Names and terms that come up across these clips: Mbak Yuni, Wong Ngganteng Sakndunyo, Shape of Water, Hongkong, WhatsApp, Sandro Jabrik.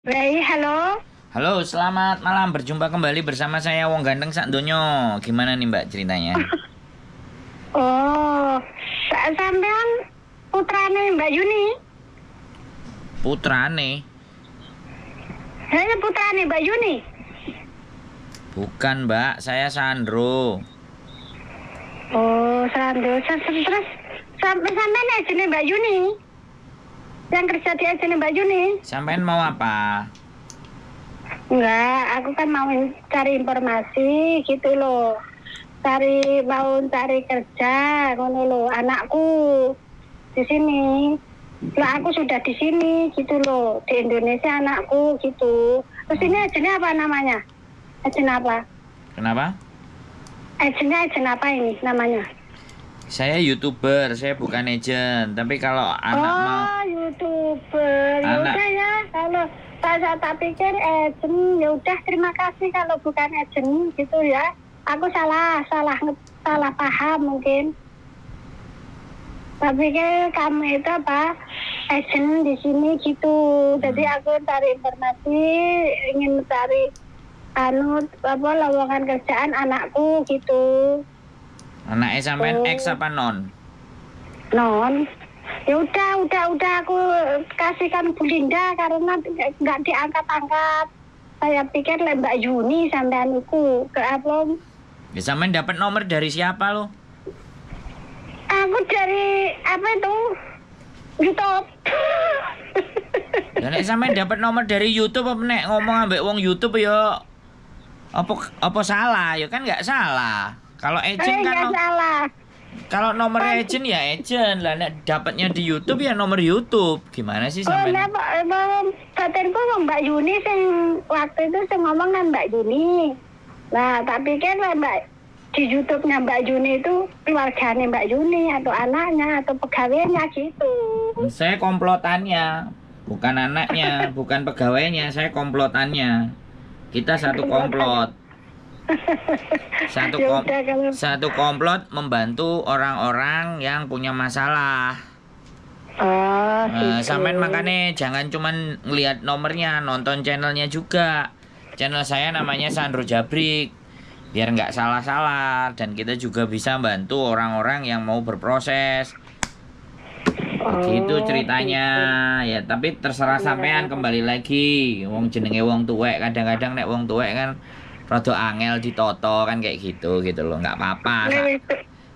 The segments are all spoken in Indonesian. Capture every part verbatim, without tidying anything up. Baik, halo. Halo, selamat malam. Berjumpa kembali bersama saya Wong Ngganteng Sakndunyo. Gimana nih Mbak ceritanya? Oh, sampean putrane Mbak Yuni? Putrane? Saya putrane Mbak Yuni. Bukan Mbak, saya Sandro. Oh, Sandro. Terus sampean ajene Mbak Yuni? Yang kerja di sini Mbak Yuni. Sampean mau apa? Enggak, aku kan mau cari informasi gitu loh. Cari mau cari kerja, ngono loh. Anakku di sini. Lah aku sudah di sini gitu loh. Di Indonesia anakku gitu. Terus ini agennya apa namanya? Agen apa? Kenapa? Agennya agen apa ini namanya? Saya YouTuber, saya bukan agent. Tapi kalau anak oh, mau YouTuber, anak... yaudah ya. Kalau saya tak pikir agent, yaudah terima kasih kalau bukan agent gitu ya. Aku salah, salah, salah paham mungkin. Tapi kan kamu itu apa? Agent di sini gitu. Jadi aku cari informasi, ingin cari anu apa lowongan kerjaan anakku gitu. Anaknya sampean X apa non? Non. Ya udah, udah, udah aku kasihkan Bu Linda karena nggak diangkat-angkat. Saya pikir lah Mbak Yuni sampeanku ke apa? Ya sampean dapat nomor dari siapa lo? Aku dari apa itu? YouTube. Dan sampean dapat nomor dari YouTube apa nek ngomong ambek wong YouTube ya? Apa apa salah? Ya kan nggak salah. Kalau agent eh, kan no salah. Kalau nomor agent ya agent lah, nek dapatnya di YouTube ya nomor YouTube. Gimana sih sampean? Oh, nah, katanya Mbak Yuni sing waktu itu sing ngomong kan Mbak Yuni. Nah, tak pikir lah Mbak di YouTube-nya Mbak Yuni itu keluarganya Mbak Yuni atau anaknya atau pegawainya gitu. Saya komplotannya, bukan anaknya, bukan pegawainya, saya komplotannya. Kita satu komplot. Satu, kom satu komplot membantu orang-orang yang punya masalah. Oh, uh, sampean makanya jangan cuman ngelihat nomornya, nonton channelnya juga. Channel saya namanya Sandro Jabrik, biar nggak salah-salah. Dan kita juga bisa bantu orang-orang yang mau berproses. Begitu oh, ceritanya gitu. Ya tapi terserah sampean kembali lagi. Wong jenenge wong tuwek, kadang-kadang nek wong tuwek kan rada angel ditoto kan kayak gitu gitu loh, nggak apa-apa.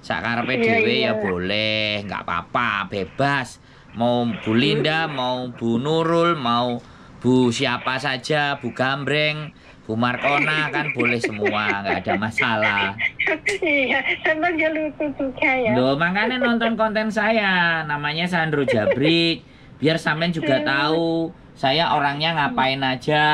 Sakarepe dhewe ya boleh, nggak apa-apa, bebas. Mau Bu Linda, mau Bu Nurul, mau Bu siapa saja, Bu Gambreng, Bu Markona kan boleh semua, nggak ada masalah. Iya, sama lucu juga ya. Loh, makanya nonton konten saya, namanya Sandro Jabrik, biar sampean juga tahu saya orangnya ngapain aja.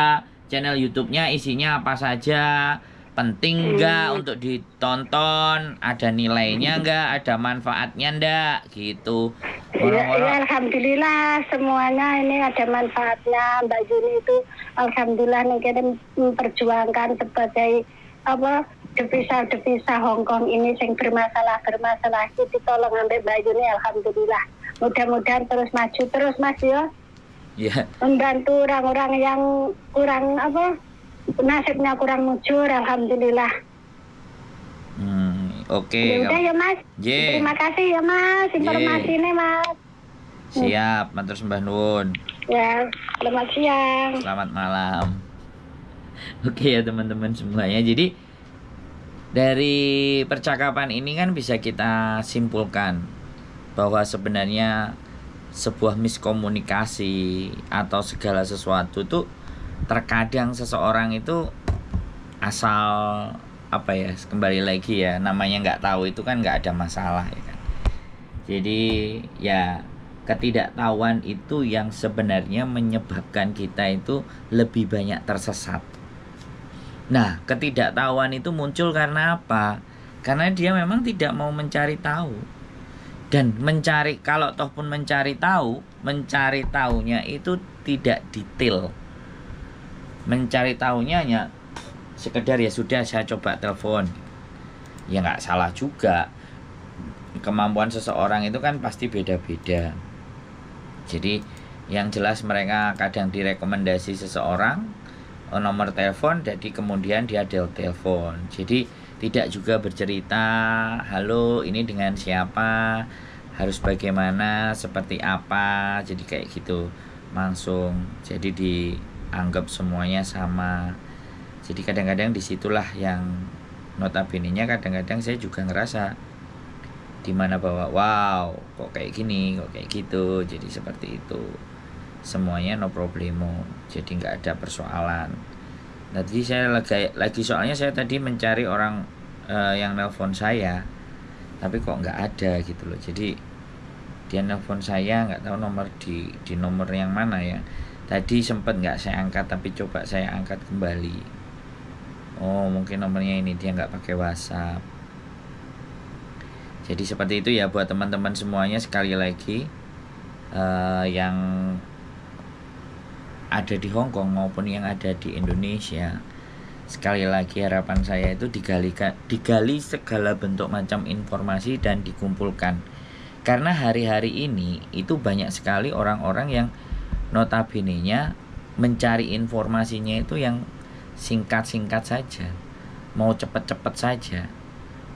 Channel YouTube-nya isinya apa saja, penting nggak hmm. untuk ditonton, ada nilainya nggak, ada manfaatnya nggak, gitu. Ya, ya, alhamdulillah semuanya ini ada manfaatnya. Mbak Yuni itu alhamdulillah nih kita memperjuangkan sebagai apa devisa-devisa Hongkong ini yang bermasalah bermasalah itu tolong ambil Mbak Yuni, alhamdulillah. Mudah-mudahan terus maju terus Mas ya. Yeah. Membantu orang-orang yang kurang apa nasibnya kurang mujur, alhamdulillah. Hmm, oke. Okay. Yaudah ya Mas. Yeah. Terima kasih ya Mas informasinya yeah. Mas. Siap, matur sembah nuwun. Ya, selamat siang. Selamat malam. Oke okay, ya teman-teman semuanya. Jadi dari percakapan ini kan bisa kita simpulkan bahwa sebenarnya sebuah miskomunikasi atau segala sesuatu tuh terkadang seseorang itu asal apa ya, kembali lagi ya namanya nggak tahu itu kan nggak ada masalah ya kan. Jadi ya ketidaktahuan itu yang sebenarnya menyebabkan kita itu lebih banyak tersesat. Nah, ketidaktahuan itu muncul karena apa? Karena dia memang tidak mau mencari tahu. Dan mencari, kalau toh pun mencari tahu, mencari tahunya itu tidak detail. Mencari tahunya hanya sekedar ya sudah saya coba telepon. Ya nggak salah juga. Kemampuan seseorang itu kan pasti beda-beda. Jadi yang jelas mereka kadang direkomendasi seseorang nomor telepon, jadi kemudian dia del telepon. Jadi tidak juga bercerita, halo ini dengan siapa, harus bagaimana, seperti apa, jadi kayak gitu langsung. Jadi dianggap semuanya sama. Jadi kadang-kadang disitulah yang notabene-nya kadang-kadang saya juga ngerasa dimana bahwa wow kok kayak gini, kok kayak gitu, jadi seperti itu. Semuanya no problemo, jadi nggak ada persoalan. Tadi saya lagi, lagi soalnya saya tadi mencari orang uh, yang nelpon saya, tapi kok nggak ada gitu loh. Jadi dia nelpon saya nggak tahu nomor di di nomor yang mana ya. Tadi sempat nggak saya angkat, tapi coba saya angkat kembali. Oh mungkin nomornya ini dia nggak pakai WhatsApp. Jadi seperti itu ya buat teman-teman semuanya, sekali lagi uh, yang ada di Hongkong maupun yang ada di Indonesia, sekali lagi harapan saya itu digali, digali segala bentuk macam informasi dan dikumpulkan, karena hari-hari ini itu banyak sekali orang-orang yang notabene-nya mencari informasinya itu yang singkat-singkat saja, mau cepat-cepat saja,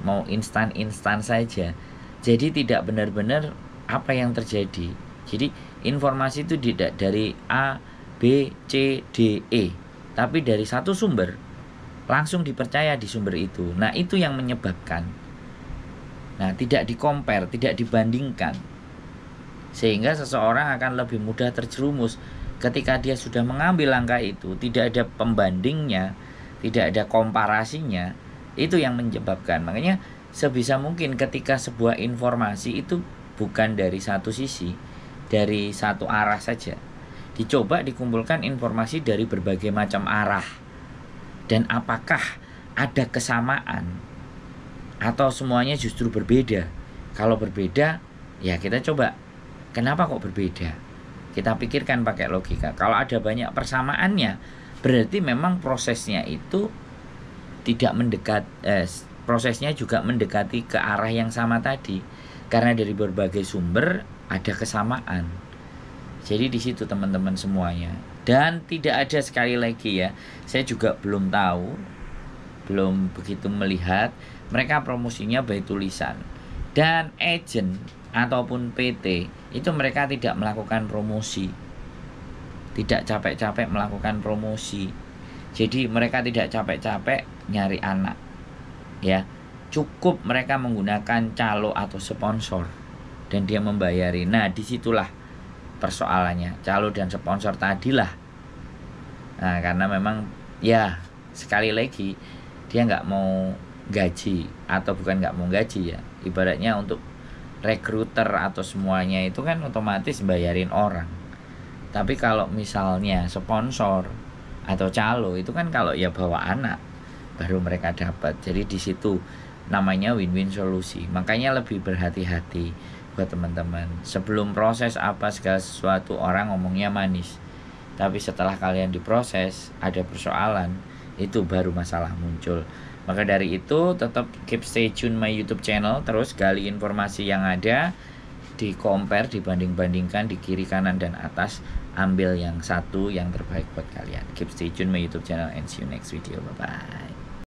mau instan-instan saja, jadi tidak benar-benar apa yang terjadi. Jadi informasi itu tidak dari A B, C, D, E, tapi dari satu sumber langsung dipercaya di sumber itu. Nah itu yang menyebabkan nah tidak dikompar, tidak dibandingkan, sehingga seseorang akan lebih mudah terjerumus ketika dia sudah mengambil langkah itu. Tidak ada pembandingnya, tidak ada komparasinya, itu yang menyebabkan. Makanya sebisa mungkin ketika sebuah informasi itu bukan dari satu sisi, dari satu arah saja, dicoba dikumpulkan informasi dari berbagai macam arah. Dan apakah ada kesamaan atau semuanya justru berbeda? Kalau berbeda, ya kita coba kenapa kok berbeda? Kita pikirkan pakai logika. Kalau ada banyak persamaannya, berarti memang prosesnya itu tidak mendekat, eh, prosesnya juga mendekati ke arah yang sama tadi. Karena dari berbagai sumber ada kesamaan. Jadi di situ teman-teman semuanya. Dan tidak ada, sekali lagi ya, saya juga belum tahu, belum begitu melihat mereka promosinya by tulisan. Dan agent ataupun P T itu mereka tidak melakukan promosi, tidak capek-capek melakukan promosi. Jadi mereka tidak capek-capek nyari anak ya. Cukup mereka menggunakan calo atau sponsor dan dia membayari. Nah disitulah persoalannya, calo dan sponsor tadilah. Nah, karena memang ya sekali lagi dia nggak mau gaji, atau bukan nggak mau gaji ya, ibaratnya untuk rekruter atau semuanya itu kan otomatis bayarin orang. Tapi kalau misalnya sponsor atau calo itu kan kalau ya bawa anak baru mereka dapat. Jadi di situ namanya win-win solusi. Makanya lebih berhati-hati buat teman-teman. Sebelum proses apa segala sesuatu orang ngomongnya manis, tapi setelah kalian diproses ada persoalan, itu baru masalah muncul. Maka dari itu tetap keep stay tune my YouTube channel, terus gali informasi yang ada, di compare, dibanding-bandingkan di kiri kanan dan atas, ambil yang satu yang terbaik buat kalian. Keep stay tune my YouTube channel and see you next video. Bye bye.